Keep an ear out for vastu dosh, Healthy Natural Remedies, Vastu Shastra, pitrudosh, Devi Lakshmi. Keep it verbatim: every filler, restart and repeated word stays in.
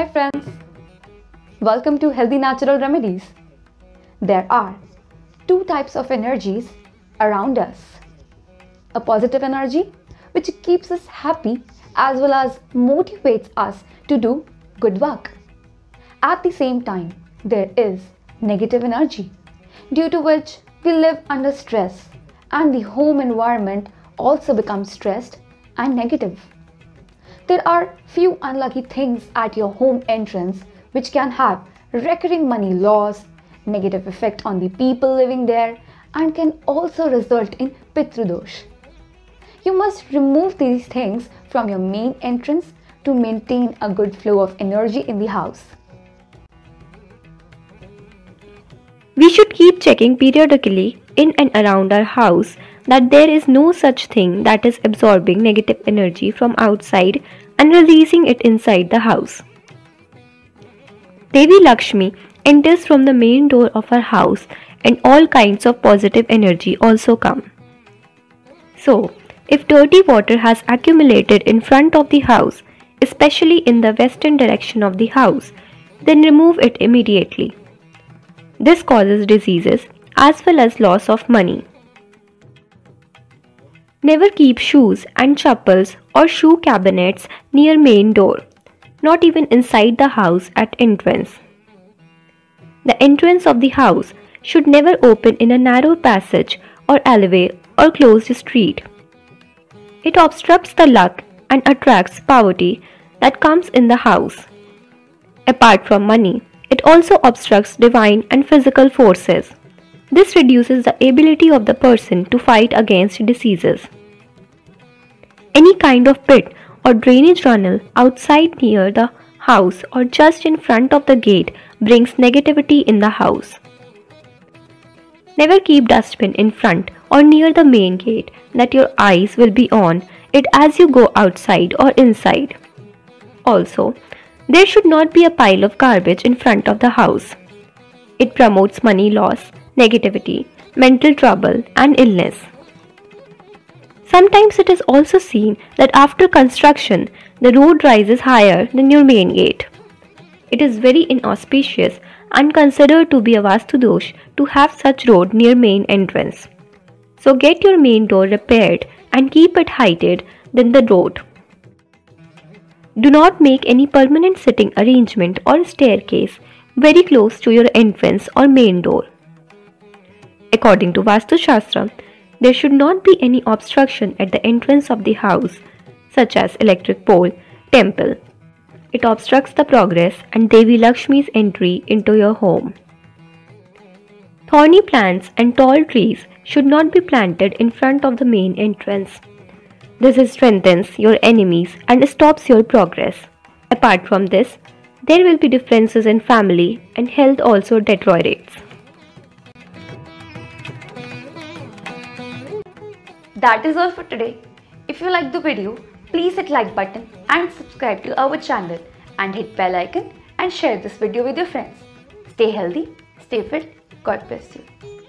Hi friends, welcome to Healthy Natural Remedies. There are two types of energies around us. A positive energy which keeps us happy as well as motivates us to do good work. At the same time, there is negative energy due to which we live under stress and the home environment also becomes stressed and negative. There are few unlucky things at your home entrance which can have recurring money loss, negative effect on the people living there, and can also result in pitrudosh. You must remove these things from your main entrance to maintain a good flow of energy in the house. We should keep checking periodically in and around our house that there is no such thing that is absorbing negative energy from outside and releasing it inside the house. Devi Lakshmi enters from the main door of our house and all kinds of positive energy also come. So, if dirty water has accumulated in front of the house, especially in the western direction of the house, then remove it immediately. This causes diseases as well as loss of money. Never keep shoes and chappals or shoe cabinets near main door, not even inside the house at entrance. The entrance of the house should never open in a narrow passage or alleyway or closed street. It obstructs the luck and attracts poverty that comes in the house. Apart from money, it also obstructs divine and physical forces. This reduces the ability of the person to fight against diseases. Any kind of pit or drainage runnel outside near the house or just in front of the gate brings negativity in the house. Never keep dustbin in front or near the main gate that your eyes will be on it as you go outside or inside. Also, there should not be a pile of garbage in front of the house. It promotes money loss, negativity, mental trouble, and illness. Sometimes it is also seen that after construction, the road rises higher than your main gate. It is very inauspicious and considered to be a vastu dosh to have such road near main entrance. So get your main door repaired and keep it higher than the road. Do not make any permanent sitting arrangement or staircase very close to your entrance or main door. According to Vastu Shastra, there should not be any obstruction at the entrance of the house, such as electric pole, temple. It obstructs the progress and Devi Lakshmi's entry into your home. Thorny plants and tall trees should not be planted in front of the main entrance. This strengthens your enemies and stops your progress. Apart from this, there will be differences in family and health also deteriorates. That is all for today. If you like the video, please hit like button and subscribe to our channel and hit bell icon and share this video with your friends. Stay healthy, stay fit, God bless you.